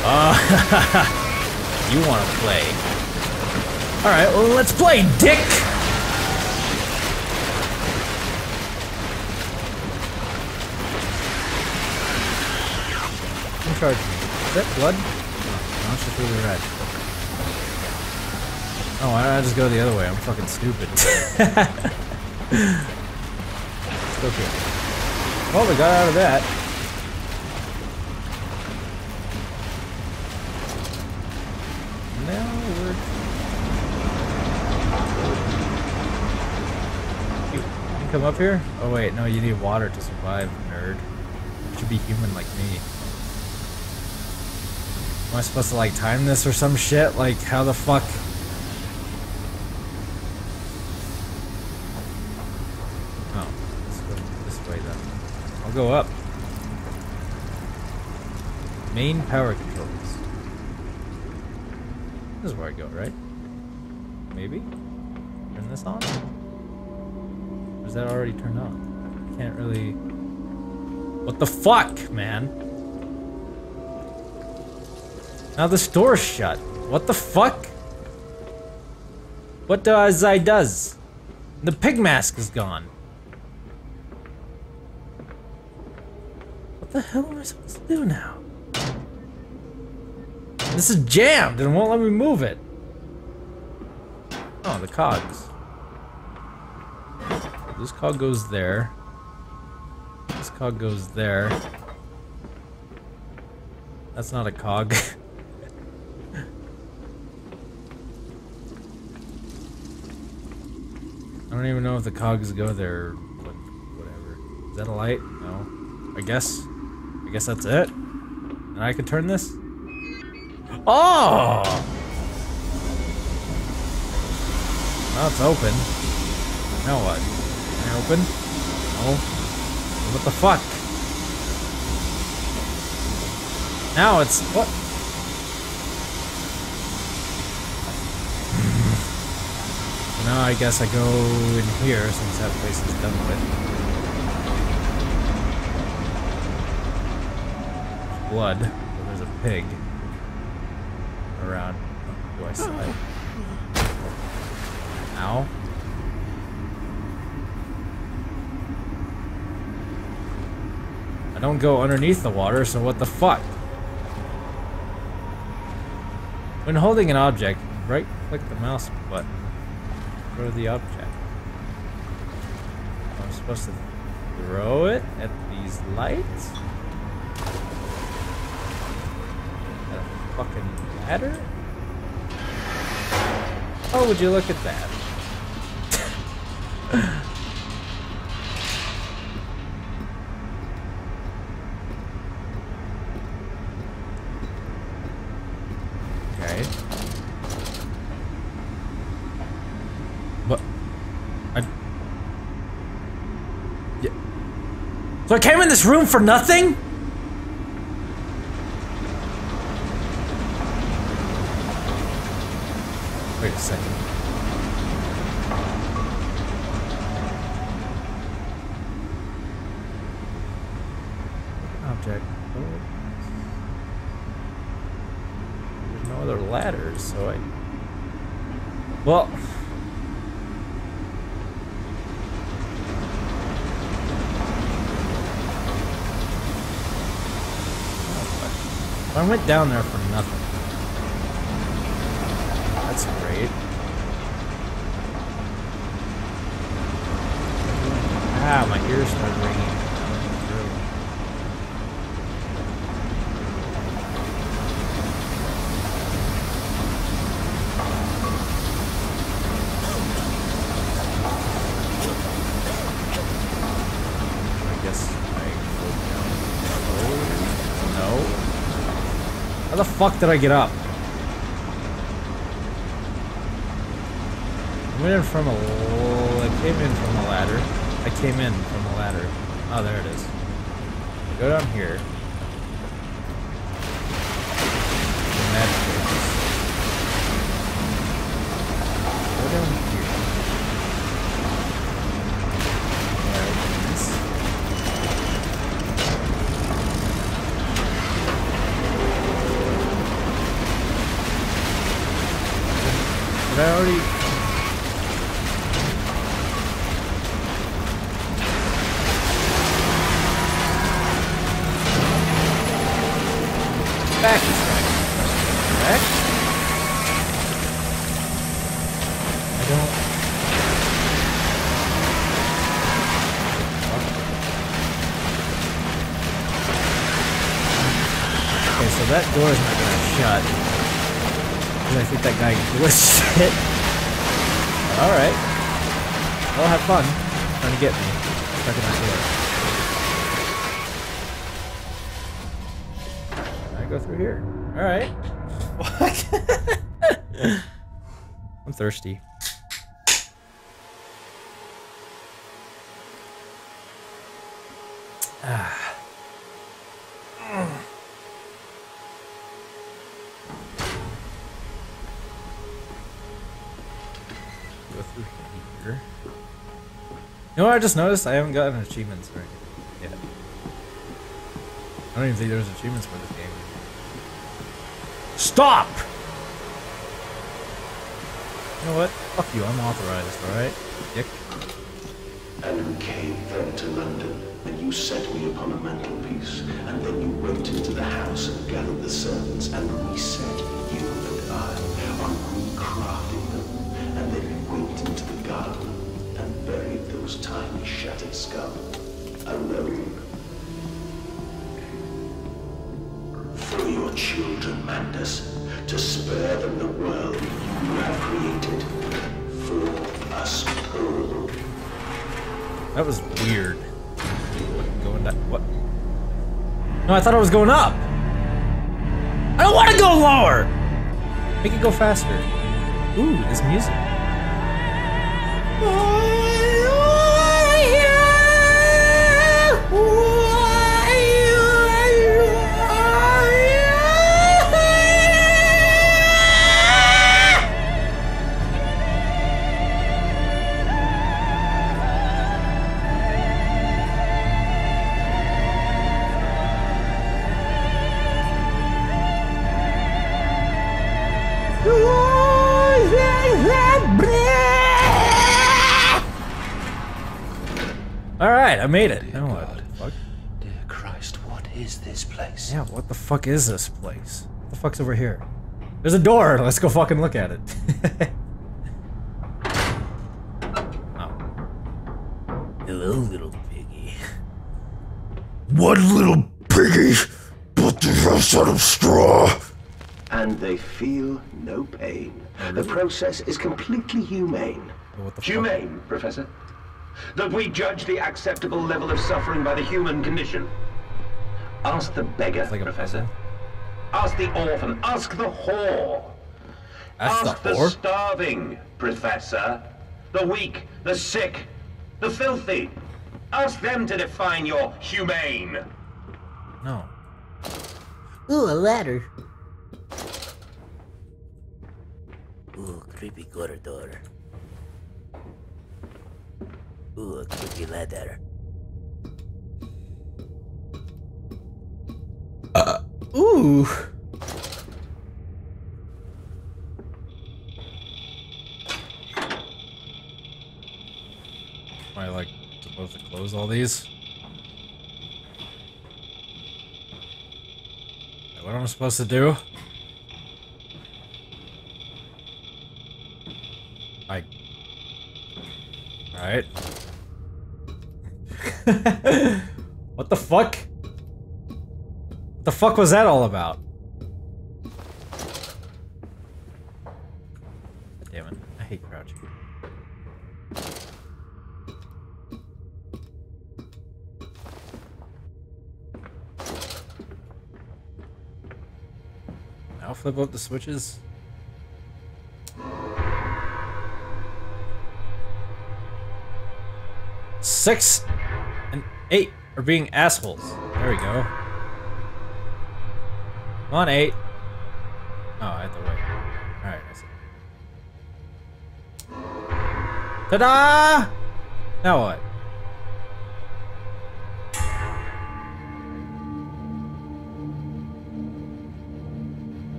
You want to play. Alright, well, let's play, dick! I'm charging. Is that blood? No, it's just really red. Oh, why don't I just go the other way? I'm fucking stupid. Okay. Well, we got out of that. Come up here? Oh wait, no, you need water to survive, nerd. You should be human like me. Am I supposed to like time this or some shit? Like, how the fuck? Oh, let's go this way then. I'll go up. Main power controls. This is where I go, right? Maybe? Turn this on? Is that already turned on? Can't really. What the fuck, man? Now the store's shut. What the fuck? What does I does? The pig mask is gone. What the hell am I supposed to do now? This is jammed and won't let me move it. Oh, the cogs. This cog goes there. This cog goes there. That's not a cog. I don't even know if the cogs go there, but whatever. Is that a light? No. I guess that's it. And I can turn this? Oh! Well, it's open. Now what? Open? No. What the fuck? Now it's what? So now I guess I go in here since that place is done with. Blood. Well, there's a pig around. Do I slide? Ow. I don't go underneath the water, so what the fuck? When holding an object, right-click the mouse button. Go to the object. I'm supposed to throw it at these lights? At a fucking ladder? Oh, would you look at that? So I came in this room for nothing? Wait a second. Object. Oh. There's no other ladders, so I... Well... I went down there for nothing. That's great. Ah, my ears start ringing. How the fuck did I get up? I went in from a... I came in from a ladder. I came in from a ladder. Oh, there it is. Go down here. Very. Back is correct. I don't. Okay, so that door is not gonna shut. I think that guy glitched it. Alright. Well, have fun trying to get me stuck in that door. Go through here. All right. What? I'm thirsty. Ah. Go through here. You know what I just noticed? I haven't gotten achievements for anything yet. I don't even think there's achievements for this game. Stop! You know what? Fuck you, I'm authorized, alright? Dick. And came then to London, and you set me upon a mantelpiece, and then you went into the house and gathered the servants, and we set you and I on recrafting them, and then you went into the garden and buried those tiny shattered skulls alone. Through your children, Mandus, to spare them the world you have created for us all. That was weird. Going that what? No, I thought I was going up. I don't want to go lower. Make it go faster. Ooh, this music. I made it. Now what the fuck? Dear Christ, what is this place? Yeah, what the fuck is this place? What the fuck's over here? There's a door! Let's go fucking look at it. Oh. Hello, little piggy. One little piggy, but the rest out of straw. And they feel no pain. The process is completely humane. What the fuck? Humane, Professor. That we judge the acceptable level of suffering by the human condition. Ask the beggar, like Professor. Ask the orphan. Ask the whore. Ask the whore? Starving, Professor. The weak, the sick, the filthy. Ask them to define your humane. No. Ooh, a ladder. Ooh, creepy corridor. Ooh, a creepy ladder. Ooh. Am I like supposed to close all these? What am I supposed to do? I. All right. What the fuck? What the fuck was that all about? Damn it, I hate crouching. Now flip up the switches. Six and eight are being assholes. There we go. Come on, eight. Oh, I have to wait. Alright, I see. Ta-da! Now what?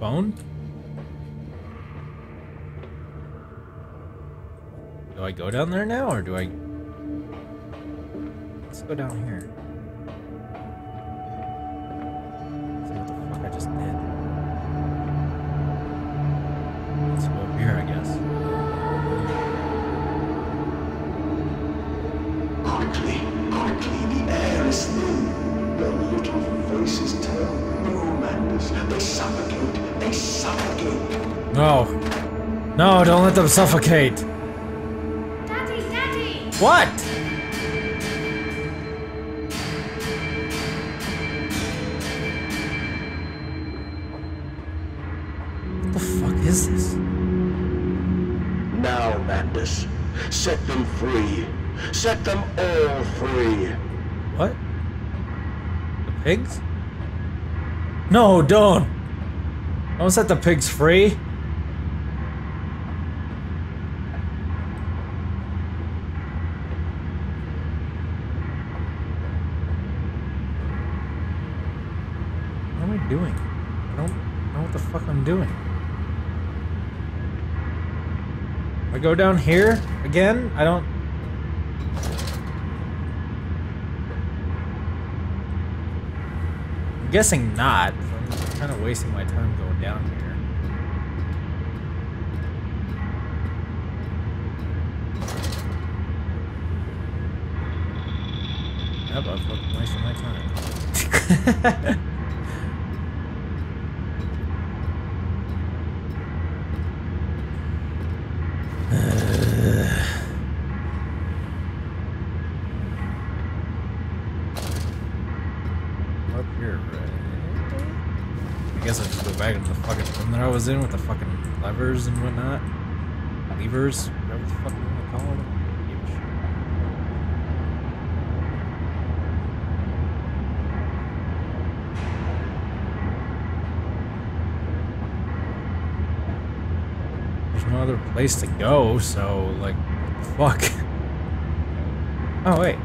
Phone? I go down there now, or do I... Let's go down here. Let's see what the fuck I just did. Let's go up here, I guess. Quickly, quickly, the air is thin. Their little voices tell. No, Mandus, they suffocate. They suffocate. No. No, don't let them suffocate. Daddy, Daddy! What? What the fuck is this? Now, Mandus, set them free. Set them all free. What? The pigs? No, don't. Don't set the pigs free. Doing? I don't know what the fuck I'm doing. I go down here again? I don't... I'm guessing not. I'm kind of wasting my time going down here. Yep, I'm fucking wasting my time. Was in with the fucking levers and whatnot. Levers, whatever the fuck you want to call them. There's no other place to go, so like, what the fuck. Oh wait.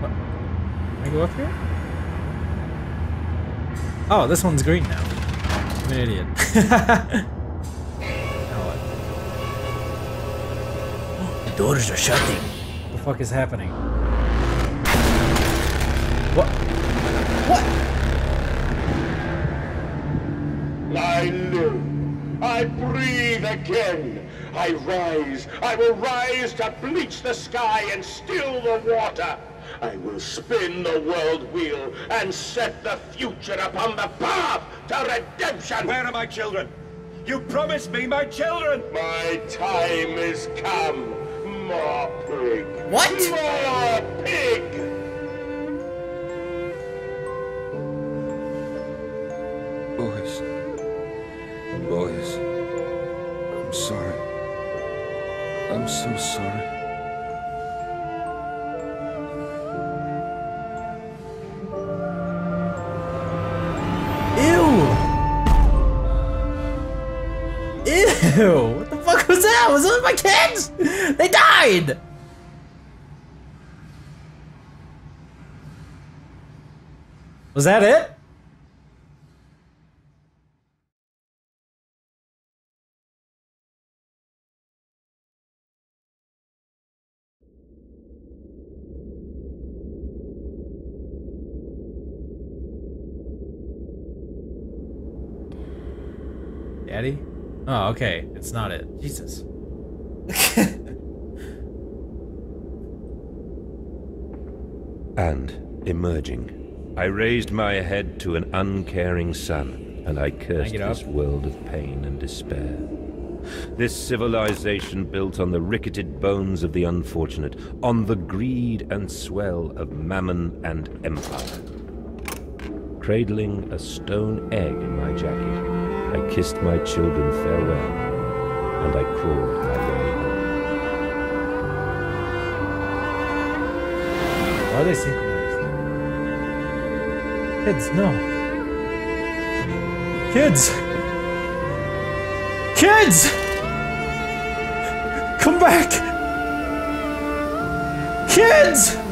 What? Can I go up here? Oh, this one's green now. I'm an idiot. Now what? The doors are shutting. What the fuck is happening? What? What? I live. I breathe again. I rise. I will rise to bleach the sky and still the water. I will spin the world wheel and set the future upon the path to redemption! Where are my children? You promised me my children! My time is come, Mopprig. What? Mopprig! Boys. Boys. I'm sorry. I'm so sorry. What the fuck was that? Was those my kids? They died! Was that it? Daddy? Oh, okay. It's not it. Jesus. And, emerging, I raised my head to an uncaring sun, and I cursed this world of pain and despair. This civilization built on the ricketed bones of the unfortunate, on the greed and swell of mammon and empire. Cradling a stone egg in my jacket, I kissed my children farewell, and I crawled my way home. Why are they synchronized? Kids, no. Kids! Kids! Come back! Kids!